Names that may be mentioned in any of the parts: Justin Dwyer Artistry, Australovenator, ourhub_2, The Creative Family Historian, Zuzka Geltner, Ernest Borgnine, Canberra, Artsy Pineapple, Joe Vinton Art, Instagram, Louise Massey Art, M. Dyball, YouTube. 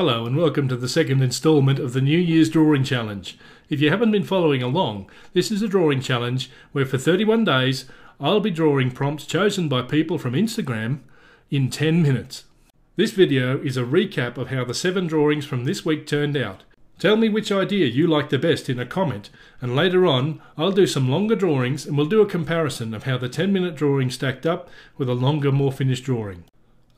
Hello and welcome to the second instalment of the New Year's Drawing Challenge. If you haven't been following along, this is a drawing challenge where for 31 days I'll be drawing prompts chosen by people from Instagram in 10 minutes. This video is a recap of how the 7 drawings from this week turned out. Tell me which idea you liked the best in a comment, and later on I'll do some longer drawings and we'll do a comparison of how the 10-minute drawing stacked up with a longer, more finished drawing.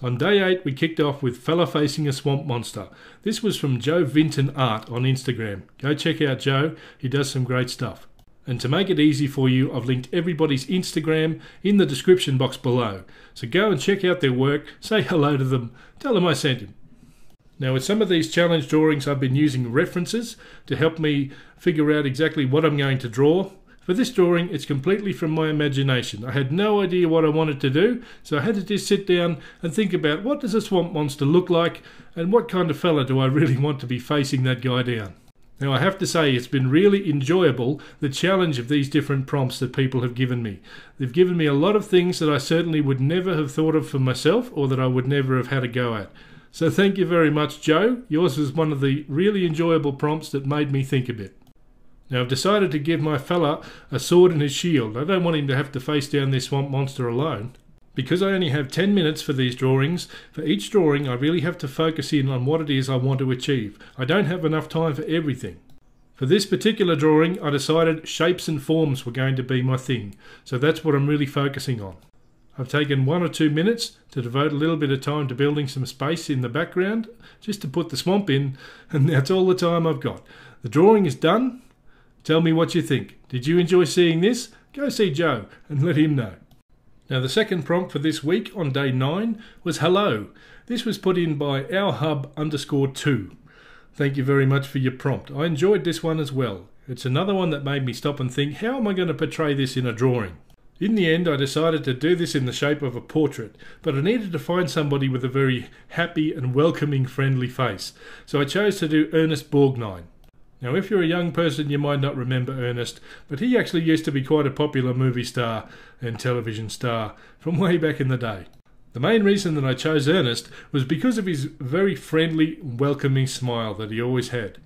On day 8 we kicked off with Fella Facing a Swamp Monster. This was from Joe Vinton Art on Instagram. Go check out Joe, he does some great stuff. And to make it easy for you, I've linked everybody's Instagram in the description box below. So go and check out their work, say hello to them, tell them I sent him. Now with some of these challenge drawings I've been using references to help me figure out exactly what I'm going to draw. For this drawing, it's completely from my imagination. I had no idea what I wanted to do, so I had to just sit down and think about what does a swamp monster look like and what kind of fella do I really want to be facing that guy down. Now I have to say it's been really enjoyable, the challenge of these different prompts that people have given me. They've given me a lot of things that I certainly would never have thought of for myself or that I would never have had a go at. So thank you very much, Joe. Yours was one of the really enjoyable prompts that made me think a bit. Now I've decided to give my fella a sword and his shield. I don't want him to have to face down this swamp monster alone. Because I only have 10 minutes for these drawings, for each drawing I really have to focus in on what it is I want to achieve. I don't have enough time for everything. For this particular drawing I decided shapes and forms were going to be my thing. So that's what I'm really focusing on. I've taken 1 or 2 minutes to devote a little bit of time to building some space in the background just to put the swamp in, and that's all the time I've got. The drawing is done. Tell me what you think. Did you enjoy seeing this? Go see Joe and let him know. Now the second prompt for this week on day 9 was hello. This was put in by ourhub_2. Thank you very much for your prompt. I enjoyed this one as well. It's another one that made me stop and think, how am I going to portray this in a drawing? In the end I decided to do this in the shape of a portrait, but I needed to find somebody with a very happy and welcoming, friendly face. So I chose to do Ernest Borgnine. Now if you're a young person you might not remember Ernest, but he actually used to be quite a popular movie star and television star from way back in the day. The main reason that I chose Ernest was because of his very friendly, welcoming smile that he always had.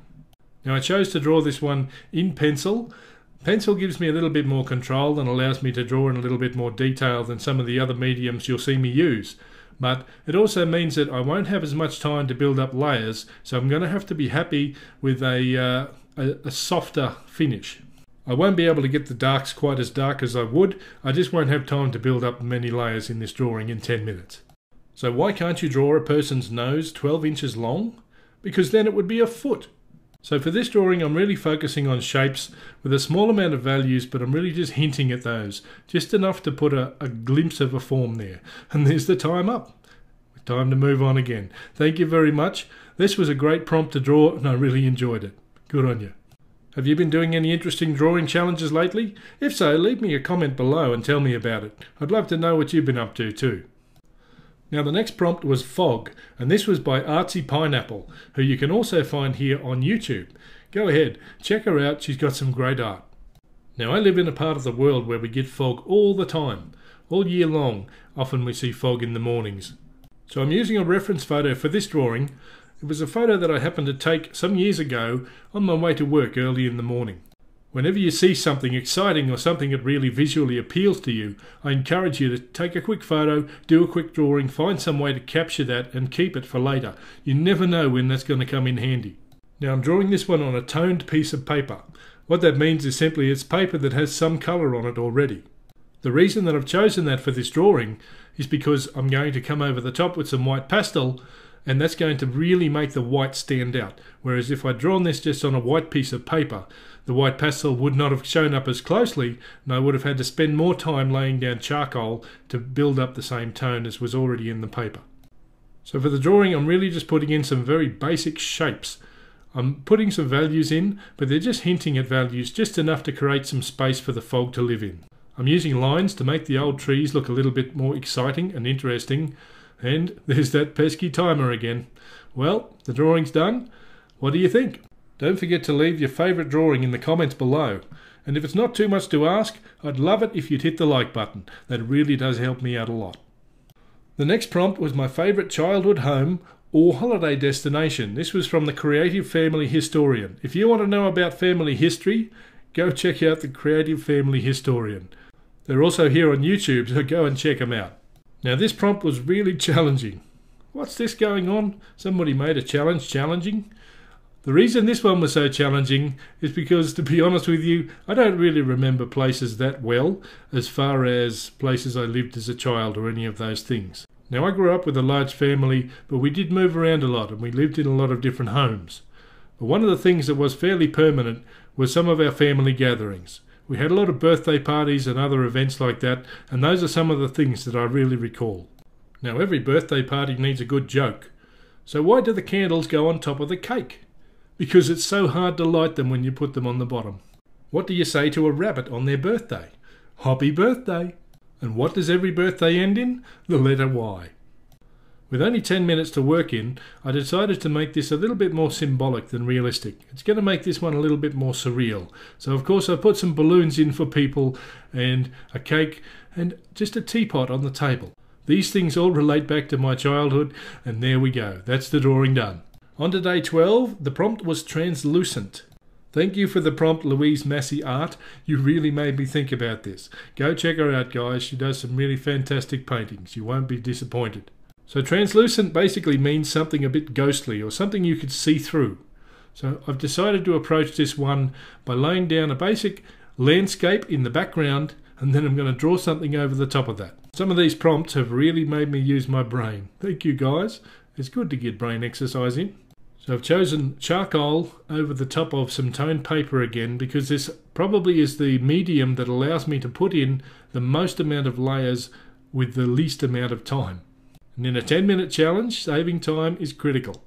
Now I chose to draw this one in pencil. Pencil gives me a little bit more control and allows me to draw in a little bit more detail than some of the other mediums you'll see me use. But it also means that I won't have as much time to build up layers, so I'm going to have to be happy with a softer finish. I won't be able to get the darks quite as dark as I would. I just won't have time to build up many layers in this drawing in 10 minutes. So why can't you draw a person's nose 12 inches long? Because then it would be a foot. So for this drawing I'm really focusing on shapes with a small amount of values, but I'm really just hinting at those, just enough to put a glimpse of a form there. And there's the time up. Time to move on again. Thank you very much. This was a great prompt to draw and I really enjoyed it. Good on you. Have you been doing any interesting drawing challenges lately? If so, leave me a comment below and tell me about it. I'd love to know what you've been up to too. Now the next prompt was Fog, and this was by Artsy Pineapple, who you can also find here on YouTube. Go ahead, check her out, she's got some great art. Now I live in a part of the world where we get fog all the time, all year long. Often we see fog in the mornings. So I'm using a reference photo for this drawing. It was a photo that I happened to take some years ago on my way to work early in the morning. Whenever you see something exciting or something that really visually appeals to you, I encourage you to take a quick photo, do a quick drawing, find some way to capture that and keep it for later. You never know when that's going to come in handy. Now I'm drawing this one on a toned piece of paper. What that means is simply it's paper that has some colour on it already. The reason that I've chosen that for this drawing is because I'm going to come over the top with some white pastel, and that's going to really make the white stand out. Whereas if I'd drawn this just on a white piece of paper, the white pastel would not have shown up as closely, and I would have had to spend more time laying down charcoal to build up the same tone as was already in the paper. So for the drawing I'm really just putting in some very basic shapes. I'm putting some values in, but they're just hinting at values, just enough to create some space for the fog to live in. I'm using lines to make the old trees look a little bit more exciting and interesting. And there's that pesky timer again. Well, the drawing's done. What do you think? Don't forget to leave your favourite drawing in the comments below. And if it's not too much to ask, I'd love it if you'd hit the like button. That really does help me out a lot. The next prompt was my favourite childhood home or holiday destination. This was from The Creative Family Historian. If you want to know about family history, go check out The Creative Family Historian. They're also here on YouTube, so go and check them out. Now, this prompt was really challenging. What's this going on? Somebody made a challenge challenging? The reason this one was so challenging is because, to be honest with you, I don't really remember places that well as far as places I lived as a child or any of those things. Now, I grew up with a large family, but we did move around a lot and we lived in a lot of different homes. But one of the things that was fairly permanent was some of our family gatherings. We had a lot of birthday parties and other events like that, and those are some of the things that I really recall. Now, every birthday party needs a good joke. So why do the candles go on top of the cake? Because it's so hard to light them when you put them on the bottom. What do you say to a rabbit on their birthday? Happy birthday! And what does every birthday end in? The letter Y. With only 10 minutes to work in, I decided to make this a little bit more symbolic than realistic. It's going to make this one a little bit more surreal. So of course I put some balloons in for people, and a cake, and just a teapot on the table. These things all relate back to my childhood, and there we go. That's the drawing done. On to day 12, the prompt was translucent. Thank you for the prompt, Louise Massey Art. You really made me think about this. Go check her out, guys. She does some really fantastic paintings. You won't be disappointed. So translucent basically means something a bit ghostly or something you could see through. So I've decided to approach this one by laying down a basic landscape in the background, and then I'm going to draw something over the top of that. Some of these prompts have really made me use my brain. Thank you, guys. It's good to get brain exercise in. So I've chosen charcoal over the top of some toned paper again, because this probably is the medium that allows me to put in the most amount of layers with the least amount of time. And in a 10-minute challenge, saving time is critical.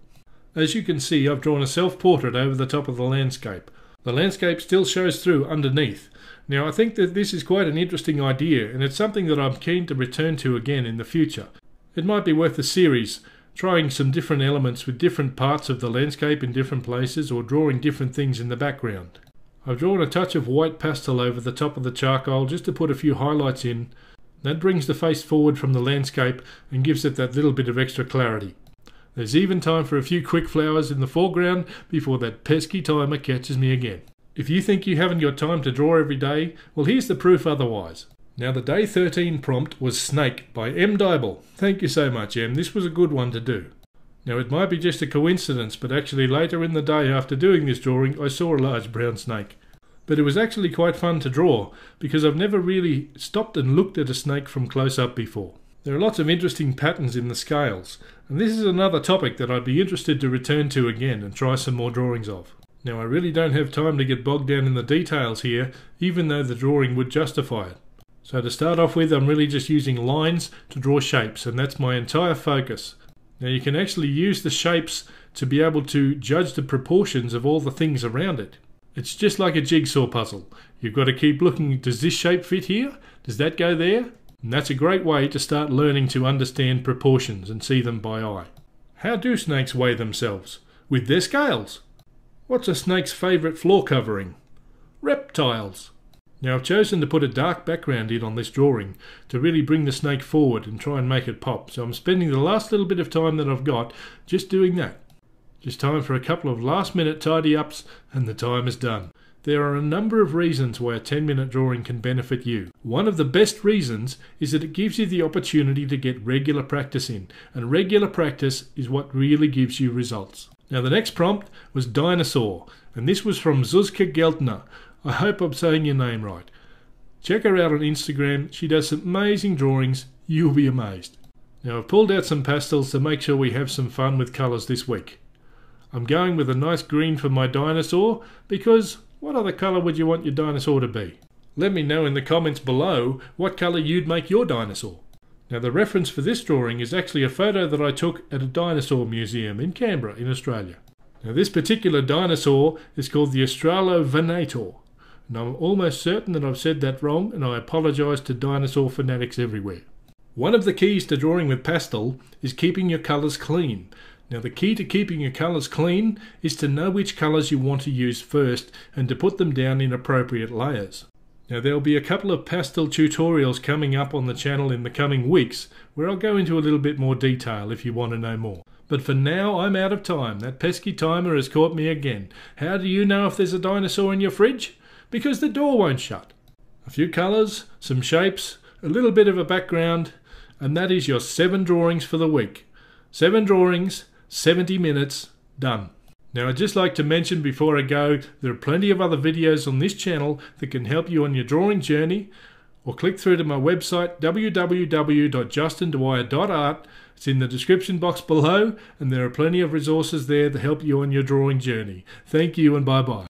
As you can see, I've drawn a self-portrait over the top of the landscape. The landscape still shows through underneath. Now, I think that this is quite an interesting idea, and it's something that I'm keen to return to again in the future. It might be worth a series, trying some different elements with different parts of the landscape in different places, or drawing different things in the background. I've drawn a touch of white pastel over the top of the charcoal just to put a few highlights in. That brings the face forward from the landscape and gives it that little bit of extra clarity. There's even time for a few quick flowers in the foreground before that pesky timer catches me again. If you think you haven't got time to draw every day, well, here's the proof otherwise. Now, the day 13 prompt was Snake by M. Dyball. Thank you so much, M. This was a good one to do. Now, it might be just a coincidence, but actually later in the day after doing this drawing, I saw a large brown snake. But it was actually quite fun to draw, because I've never really stopped and looked at a snake from close up before. There are lots of interesting patterns in the scales, and this is another topic that I'd be interested to return to again and try some more drawings of. Now, I really don't have time to get bogged down in the details here, even though the drawing would justify it. So to start off with, I'm really just using lines to draw shapes, and that's my entire focus. Now, you can actually use the shapes to be able to judge the proportions of all the things around it. It's just like a jigsaw puzzle. You've got to keep looking, does this shape fit here? Does that go there? And that's a great way to start learning to understand proportions and see them by eye. How do snakes weigh themselves? With their scales. What's a snake's favourite floor covering? Reptiles. Now, I've chosen to put a dark background in on this drawing to really bring the snake forward and try and make it pop. So I'm spending the last little bit of time that I've got just doing that. Just time for a couple of last-minute tidy-ups, and the time is done. There are a number of reasons why a 10-minute drawing can benefit you. One of the best reasons is that it gives you the opportunity to get regular practice in, and regular practice is what really gives you results. Now, the next prompt was Dinosaur, and this was from Zuzka Geltner. I hope I'm saying your name right. Check her out on Instagram. She does some amazing drawings. You'll be amazed. Now, I've pulled out some pastels to make sure we have some fun with colours this week. I'm going with a nice green for my dinosaur, because what other colour would you want your dinosaur to be? Let me know in the comments below what colour you'd make your dinosaur. Now, the reference for this drawing is actually a photo that I took at a dinosaur museum in Canberra in Australia. Now, this particular dinosaur is called the Australovenator. And I'm almost certain that I've said that wrong, and I apologise to dinosaur fanatics everywhere. One of the keys to drawing with pastel is keeping your colours clean. Now, the key to keeping your colours clean is to know which colours you want to use first and to put them down in appropriate layers. Now, there'll be a couple of pastel tutorials coming up on the channel in the coming weeks where I'll go into a little bit more detail if you want to know more. But for now, I'm out of time. That pesky timer has caught me again. How do you know if there's a dinosaur in your fridge? Because the door won't shut. A few colours, some shapes, a little bit of a background, and that is your 7 drawings for the week. 7 drawings, 70 minutes, done. Now, I'd just like to mention before I go, there are plenty of other videos on this channel that can help you on your drawing journey, or click through to my website, www.justindwyer.art. It's in the description box below, and there are plenty of resources there to help you on your drawing journey. Thank you and bye-bye.